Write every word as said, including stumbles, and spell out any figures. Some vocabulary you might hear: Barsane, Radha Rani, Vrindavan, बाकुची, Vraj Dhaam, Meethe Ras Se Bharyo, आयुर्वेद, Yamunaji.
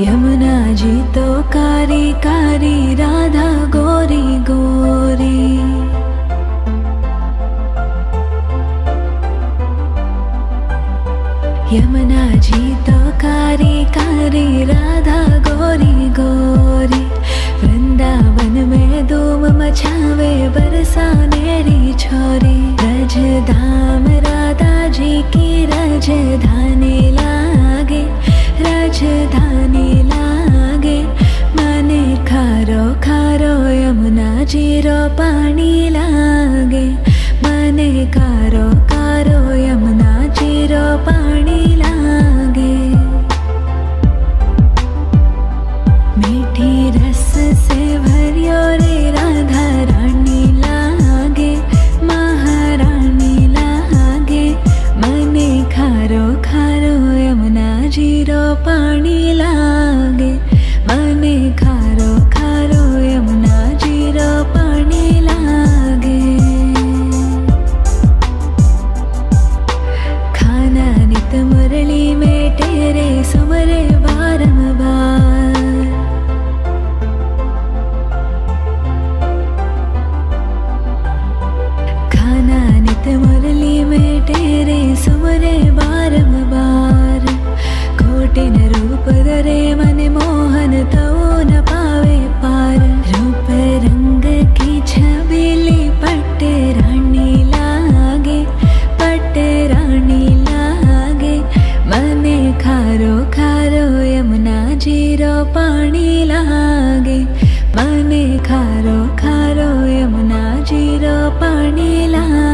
यमुना जी तो कारी कारी राधा गोरी गोरी। यमुना जी तो कारी कारी राधा गोरी गोरी। वृंदावन में धूम मचावे बरसाने री छोरी। रज धाम राधा जी की राजधानी लागे, राजधानी लागे। मने खारो खारो यमुना जीरो पानी लागे। मने खारो खारो यमुना जीरो पानी लागे। मीठी रस से भरियो रे राधा रानी लागे, महारानी लागे। मने खारो खारो यमुना जीरो पानी लागे। मने खारो खारो यमुना जीरो पानी लागे। खाना नित मुरली में तेरे सुमरे बारंबार। खाना नित मुरली में तेरे सुमरे बारंबार। कोटिन रूप धरे मन मोहन तो न पावे पार। रूप रंग की छबीली पट रानी लागे, पट रानी लागे। मने खारो खारो यमुना जीरो पानी लागे। मने खारो खारो यमुना जीरो पानी लागे।